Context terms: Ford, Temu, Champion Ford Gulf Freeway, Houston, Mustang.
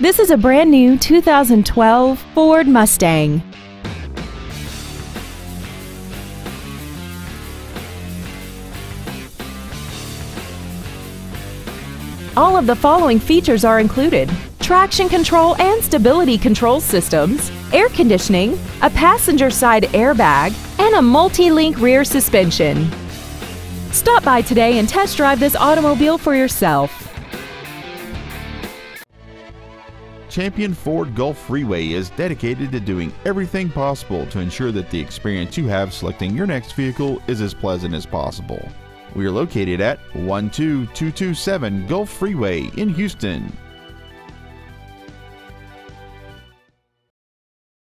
This is a brand new 2012 Ford Mustang. All of the following features are included: traction control and stability control systems, air conditioning, a passenger side airbag, and a multi-link rear suspension. Stop by today and test drive this automobile for yourself. Champion Ford Gulf Freeway is dedicated to doing everything possible to ensure that the experience you have selecting your next vehicle is as pleasant as possible. We are located at 12227 Gulf Freeway in Houston.